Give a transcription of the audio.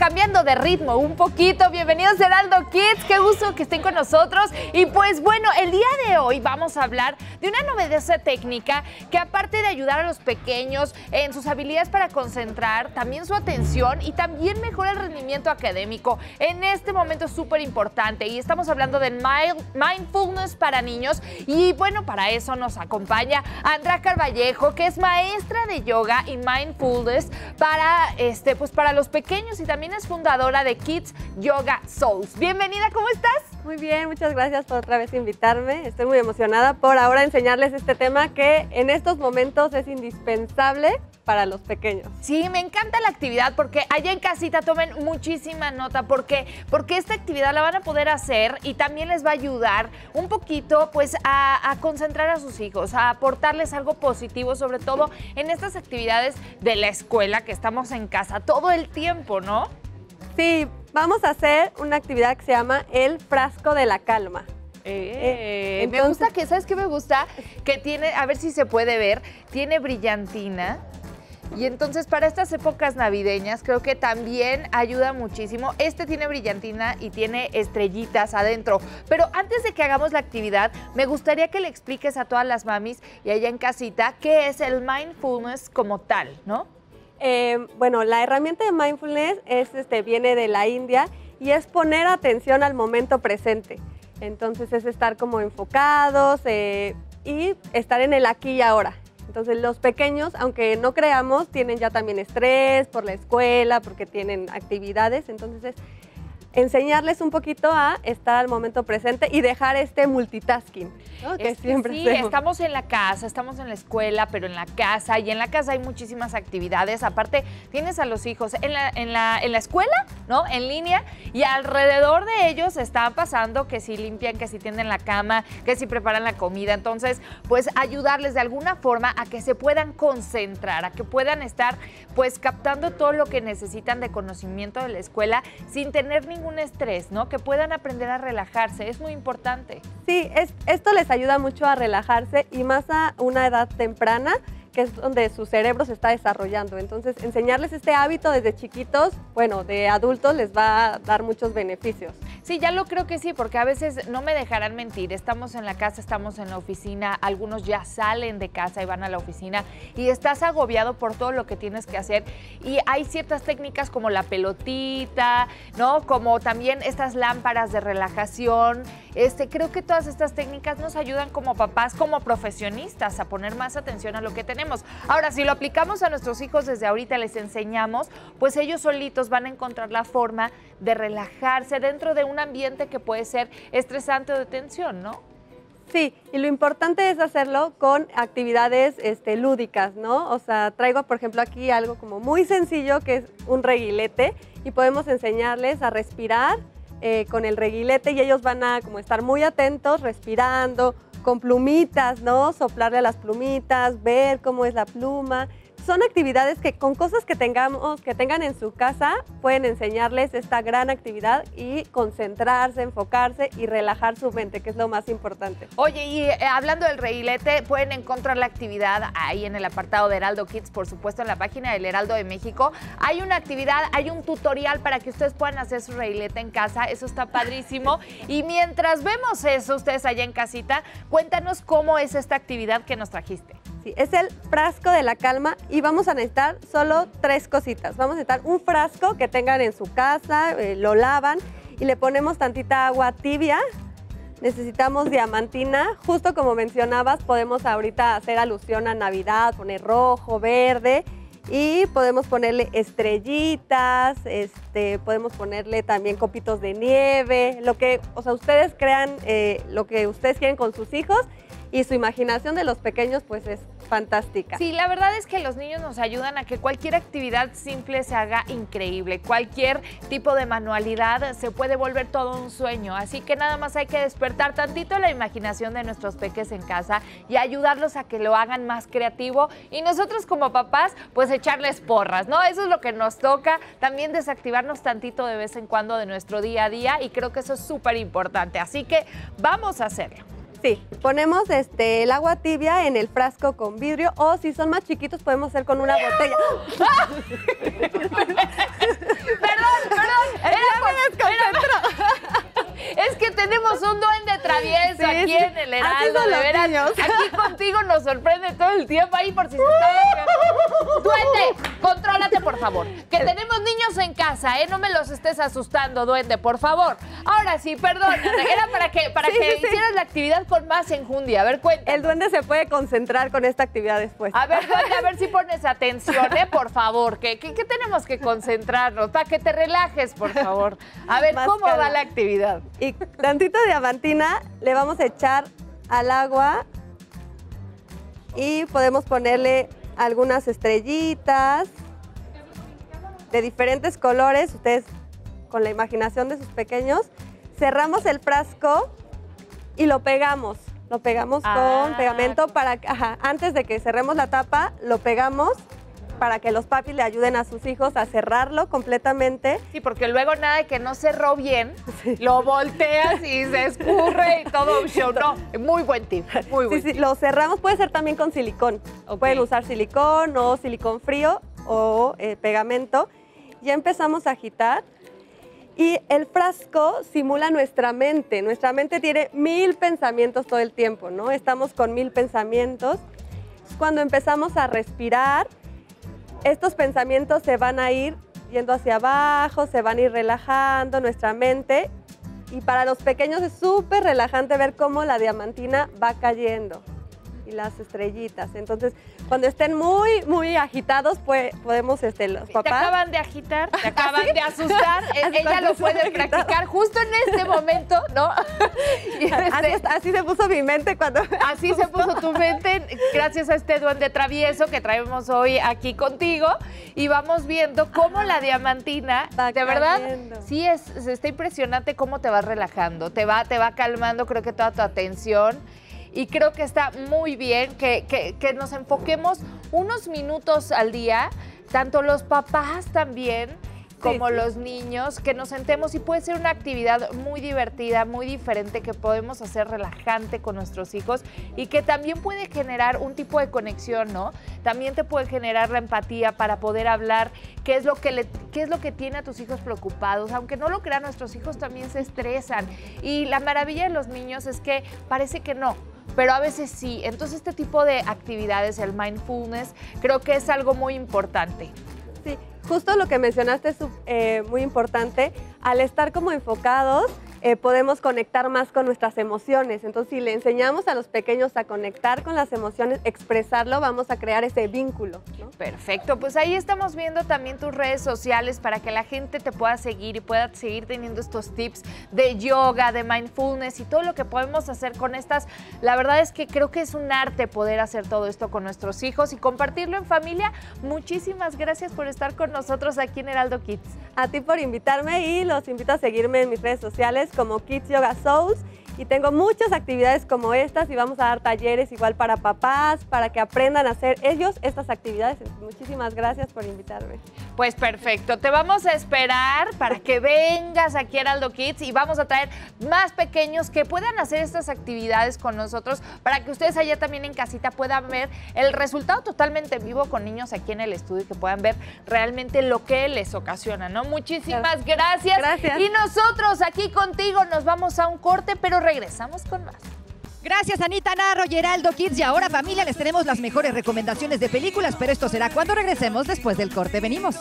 cambiando de ritmo un poquito. Bienvenidos a Heraldo Kids, qué gusto que estén con nosotros. Y pues bueno, el día de hoy vamos a hablar de una novedosa técnica que aparte de ayudar a los pequeños en sus habilidades para concentrar, también su atención y también mejora el rendimiento académico. En este momento es súper importante y estamos hablando de mindfulness para niños. Y bueno, para eso nos acompaña Andrakar Vallejo, que es maestra de yoga y mindfulness para, pues para los pequeños, y también es fundadora de Kids Yoga Souls. Bienvenida, ¿cómo estás? Muy bien, muchas gracias por otra vez invitarme. Estoy muy emocionada por ahora enseñarles este tema que en estos momentos es indispensable para los pequeños. Sí, me encanta la actividad, porque allá en casita tomen muchísima nota, porque esta actividad la van a poder hacer y también les va a ayudar un poquito pues a concentrar a sus hijos, a aportarles algo positivo, sobre todo en estas actividades de la escuela que estamos en casa todo el tiempo, ¿no? Sí, vamos a hacer una actividad que se llama el frasco de la calma. Entonces, me gusta que, ¿sabes qué me gusta? Que tiene, a ver si se puede ver, tiene brillantina. Y entonces para estas épocas navideñas creo que también ayuda muchísimo. Este tiene brillantina y tiene estrellitas adentro. Pero antes de que hagamos la actividad, me gustaría que le expliques a todas las mamis y allá en casita qué es el mindfulness como tal, ¿no? Bueno, la herramienta de mindfulness es, viene de la India y es poner atención al momento presente. Entonces es estar como enfocados y estar en el aquí y ahora. Entonces los pequeños, aunque no creamos, tienen ya también estrés por la escuela, porque tienen actividades. Entonces enseñarles un poquito a estar al momento presente y dejar este multitasking, ¿no? Que siempre sí, hacemos. Estamos en la casa, estamos en la escuela, pero en la casa, y en la casa hay muchísimas actividades. Aparte tienes a los hijos en la escuela, ¿no? En línea, y alrededor de ellos están pasando que si limpian, que si tienden la cama, que si preparan la comida. Entonces pues ayudarles de alguna forma a que se puedan concentrar, a que puedan estar pues captando todo lo que necesitan de conocimiento de la escuela sin tener ningún estrés, ¿no? Que puedan aprender a relajarse, es muy importante. Sí, esto les ayuda mucho a relajarse, y más a una edad temprana, que es donde su cerebro se está desarrollando. Entonces, enseñarles este hábito desde chiquitos, bueno, de adultos les va a dar muchos beneficios. Sí, ya lo creo que sí, porque a veces no me dejarán mentir, estamos en la casa, estamos en la oficina, algunos ya salen de casa y van a la oficina y estás agobiado por todo lo que tienes que hacer, y hay ciertas técnicas como la pelotita, ¿no? Como también estas lámparas de relajación. Creo que todas estas técnicas nos ayudan como papás, como profesionistas, a poner más atención a lo que tenemos. Ahora, si lo aplicamos a nuestros hijos desde ahorita, les enseñamos, pues ellos solitos van a encontrar la forma de relajarse dentro de un ambiente que puede ser estresante o de tensión, ¿no? Sí, y lo importante es hacerlo con actividades lúdicas, ¿no? O sea, traigo, por ejemplo, aquí algo como muy sencillo, que es un reguilete, y podemos enseñarles a respirar con el reguilete, y ellos van a como estar muy atentos, respirando, con plumitas, ¿no? Soplarle a las plumitas, ver cómo es la pluma. Son actividades que con cosas que tengan en su casa pueden enseñarles esta gran actividad y concentrarse, enfocarse y relajar su mente, que es lo más importante. Oye, y hablando del reguilete, pueden encontrar la actividad ahí en el apartado de Heraldo Kids, por supuesto en la página del Heraldo de México. Hay una actividad, hay un tutorial para que ustedes puedan hacer su reguilete en casa, eso está padrísimo. Y mientras vemos eso, ustedes allá en casita, cuéntanos cómo es esta actividad que nos trajiste. Sí, es el frasco de la calma, y vamos a necesitar solo 3 cositas. Vamos a necesitar un frasco que tengan en su casa, lo lavan y le ponemos tantita agua tibia. Necesitamos diamantina, justo como mencionabas, podemos ahorita hacer alusión a Navidad, poner rojo, verde, y podemos ponerle estrellitas, podemos ponerle también copitos de nieve, lo que, o sea, ustedes crean lo que ustedes quieren con sus hijos. Y su imaginación de los pequeños pues es fantástica. Sí, la verdad es que los niños nos ayudan a que cualquier actividad simple se haga increíble. Cualquier tipo de manualidad se puede volver todo un sueño. Así que nada más hay que despertar tantito la imaginación de nuestros peques en casa y ayudarlos a que lo hagan más creativo. Y nosotros como papás pues echarles porras, ¿no? Eso es lo que nos toca. También desactivarnos tantito de vez en cuando de nuestro día a día, y creo que eso es súper importante. Así que vamos a hacerlo. Sí, ponemos el agua tibia en el frasco con vidrio, o si son más chiquitos podemos hacer con una botella. Perdón, de veras, niños. Aquí contigo nos sorprende todo el tiempo ahí por si se está... Duende, contrólate, por favor. Que tenemos niños en casa, ¿eh? No me los estés asustando, duende, por favor. Ahora sí, perdón, era para que hicieras la actividad con más enjundia. A ver, cuéntame. El duende se puede concentrar con esta actividad después. A ver, duende, a ver si pones atención, ¿eh? Por favor, que tenemos que concentrarnos, para que te relajes, por favor. A ver, ¿cómo va la actividad? Y tantito diamantina le vamos a echar al agua y podemos ponerle algunas estrellitas de diferentes colores. Ustedes, con la imaginación de sus pequeños, cerramos el frasco y lo pegamos. Lo pegamos con pegamento para que, antes de que cerremos la tapa, lo pegamos para que los papis le ayuden a sus hijos a cerrarlo completamente. Sí, porque luego nada de que no cerró bien, lo volteas y se escurre y todo un show. No, muy buen tip, muy buen tip. Lo cerramos, puede ser también con silicón. Okay. Pueden usar silicón o silicón frío o pegamento. Ya empezamos a agitar y el frasco simula nuestra mente. Nuestra mente tiene 1000 pensamientos todo el tiempo, ¿no? Estamos con 1000 pensamientos. Cuando empezamos a respirar, estos pensamientos se van a ir yendo hacia abajo, se van a ir relajando nuestra mente. Y para los pequeños es súper relajante ver cómo la diamantina va cayendo y las estrellitas. Entonces, cuando estén muy, muy agitados, pues, podemos, los papás... Te acaban de agitar, te acaban de asustar. Ella lo puede practicar justo en este momento, ¿no? Así se puso mi mente cuando... Así se puso tu mente, gracias a este duende travieso que traemos hoy aquí contigo. Y vamos viendo cómo la diamantina, va de verdad, cayendo. Sí está impresionante cómo te va relajando, te va calmando, creo que toda tu atención. Y creo que está muy bien que nos enfoquemos unos minutos al día, tanto los papás también como los niños, que nos sentemos y puede ser una actividad muy divertida, muy diferente, que podemos hacer relajante con nuestros hijos y que también puede generar un tipo de conexión, ¿no? También te puede generar la empatía para poder hablar qué es lo que tiene a tus hijos preocupados. Aunque no lo crean, nuestros hijos también se estresan y la maravilla de los niños es que parece que no, pero a veces sí. Entonces este tipo de actividades, el mindfulness, creo que es algo muy importante. Sí, justo lo que mencionaste es muy importante. Al estar como enfocados, podemos conectar más con nuestras emociones. Entonces, si le enseñamos a los pequeños a conectar con las emociones, expresarlo, vamos a crear ese vínculo, ¿no? Perfecto. Pues ahí estamos viendo también tus redes sociales para que la gente te pueda seguir y pueda seguir teniendo estos tips de yoga, de mindfulness y todo lo que podemos hacer con estas. La verdad es que creo que es un arte poder hacer todo esto con nuestros hijos y compartirlo en familia. Muchísimas gracias por estar con nosotros aquí en Heraldo Kids. A ti por invitarme y los invito a seguirme en mis redes sociales como Kids Yoga Souls, y tengo muchas actividades como estas y vamos a dar talleres igual para papás, para que aprendan a hacer ellos estas actividades. Muchísimas gracias por invitarme. Pues perfecto, te vamos a esperar para que vengas aquí a Heraldo Kids y vamos a traer más pequeños que puedan hacer estas actividades con nosotros para que ustedes allá también en casita puedan ver el resultado totalmente en vivo con niños aquí en el estudio y que puedan ver realmente lo que les ocasiona, ¿no? Muchísimas gracias. Gracias. Y nosotros aquí contigo nos vamos a un corte, pero regresamos con más. Gracias, Anita Narro y Heraldo Kids. Y ahora, familia, les tenemos las mejores recomendaciones de películas, pero esto será cuando regresemos después del corte. Venimos.